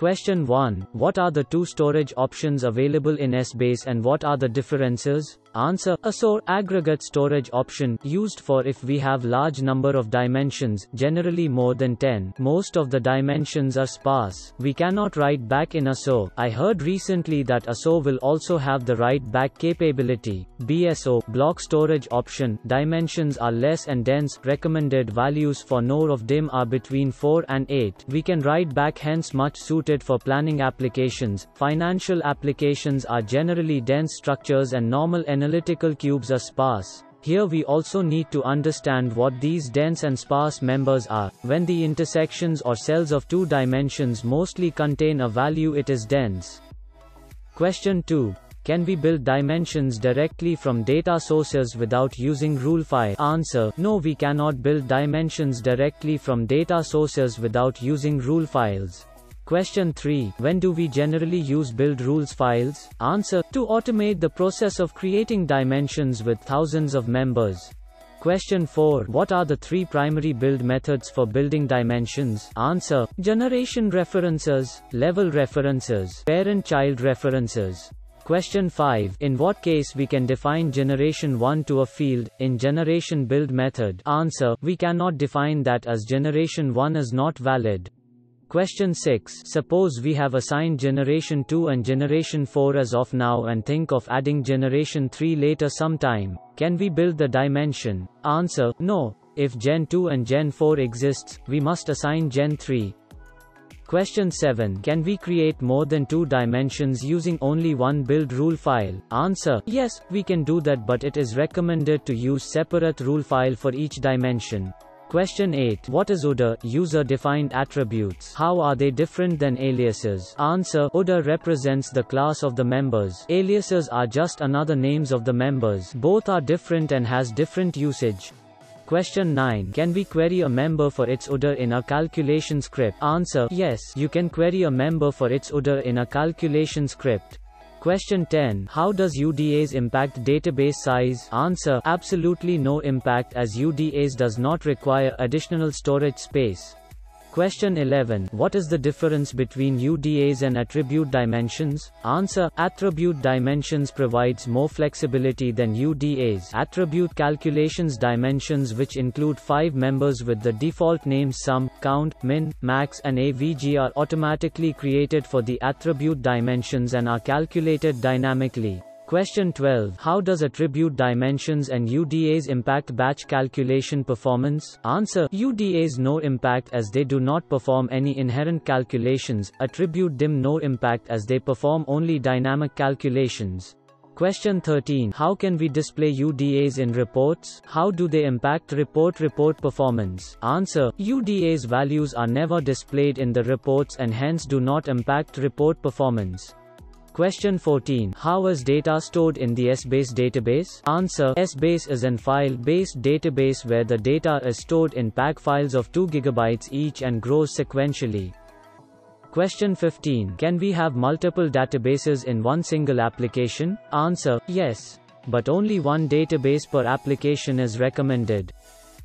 Question 1. What are the two storage options available in Essbase and what are the differences? Answer. ASO aggregate storage option, used for if we have large number of dimensions, generally more than 10. Most of the dimensions are sparse. We cannot write back in ASO. I heard recently that ASO will also have the write back capability. BSO block storage option, dimensions are less and dense. Recommended values for node of DIMM are between 4 and 8. We can write back, hence much suited for planning applications. Financial applications are generally dense structures and normal analytical cubes are sparse. Here we also need to understand what these dense and sparse members are. When the intersections or cells of two dimensions mostly contain a value, it is dense. Question 2. Can we build dimensions directly from data sources without using rulefy? Answer. No, we cannot build dimensions directly from data sources without using rule files. Question 3. When do we generally use build rules files? Answer. To automate the process of creating dimensions with thousands of members. Question 4. What are the three primary build methods for building dimensions? Answer. Generation references, level references, parent-child references. Question 5. In what case we can define generation 1 to a field in generation build method? Answer. We cannot define that as generation 1 is not valid. Question 6. Suppose we have assigned generation 2 and generation 4 as of now and think of adding generation 3 later sometime. Can we build the dimension? Answer. No. If gen 2 and gen 4 exists, we must assign gen 3. Question 7. Can we create more than two dimensions using only one build rule file? Answer. Yes, we can do that, but it is recommended to use separate rule file for each dimension. Question 8. What is UDA, user-defined attributes? How are they different than aliases? Answer. UDA represents the class of the members. Aliases are just another names of the members. Both are different and has different usage. Question 9. Can we query a member for its UDA in a calculation script? Answer. Yes, you can query a member for its UDA in a calculation script. Question 10. How does UDAs impact database size? Answer. Absolutely no impact, as UDAs does not require additional storage space. Question 11. What is the difference between UDAs and attribute dimensions? Answer. Attribute dimensions provides more flexibility than UDAs. Attribute calculations dimensions, which include 5 members with the default names sum, count, min, max and avg, are automatically created for the attribute dimensions and are calculated dynamically. Question 12. How does attribute dimensions and UDAs impact batch calculation performance? Answer. UDAs no impact, as they do not perform any inherent calculations. Attribute DIMM no impact, as they perform only dynamic calculations. Question 13. How can we display UDAs in reports? How do they impact report performance? Answer. UDAs values are never displayed in the reports and hence do not impact report performance. Question 14. How is data stored in the Essbase database? Answer. Essbase is an file-based database where the data is stored in pack files of 2 GB each and grows sequentially. Question 15. Can we have multiple databases in one single application? Answer. Yes. But only one database per application is recommended.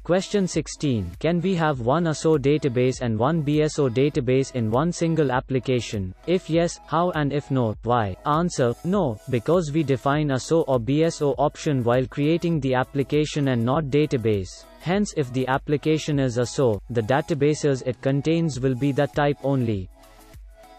Question 16. Can we have one ASO database and one BSO database in one single application? If yes, how, and if no, why? Answer. No, because we define ASO or BSO option while creating the application and not database. Hence, if the application is ASO, the databases it contains will be that type only.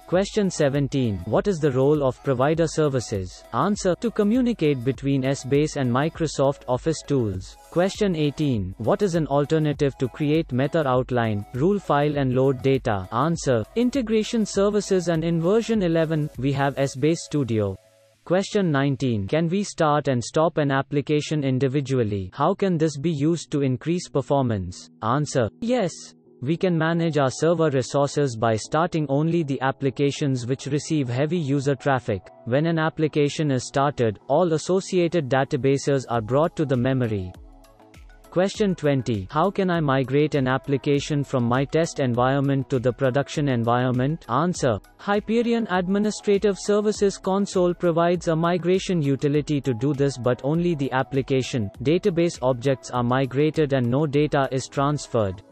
Question 17. What is the role of provider services? Answer. To communicate between Essbase and Microsoft Office tools. Question 18. What is an alternative to create method outline, rule file and load data? Answer. Integration services, and in version 11, we have Essbase Studio. Question 19. Can we start and stop an application individually? How can this be used to increase performance? Answer. Yes. We can manage our server resources by starting only the applications which receive heavy user traffic. When an application is started, all associated databases are brought to the memory. Question 20. How can I migrate an application from my test environment to the production environment? Answer. Hyperion Administrative Services Console provides a migration utility to do this, but only the application, database objects are migrated and no data is transferred.